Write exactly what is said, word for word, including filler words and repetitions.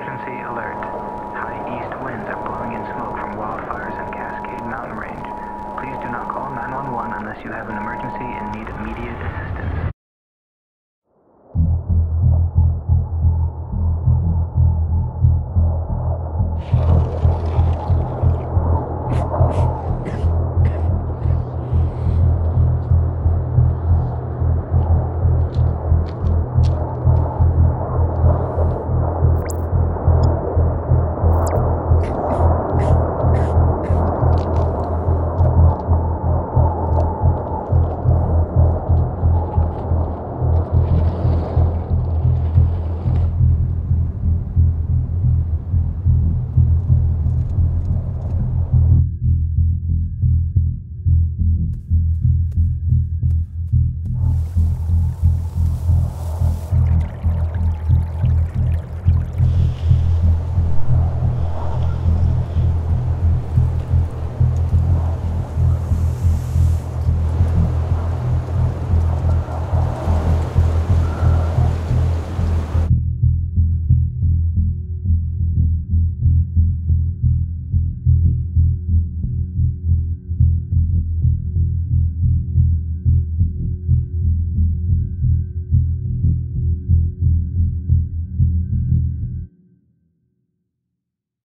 Emergency alert. High east winds are blowing in smoke from wildfires in Cascade Mountain Range. Please do not call nine one one unless you have an emergency and need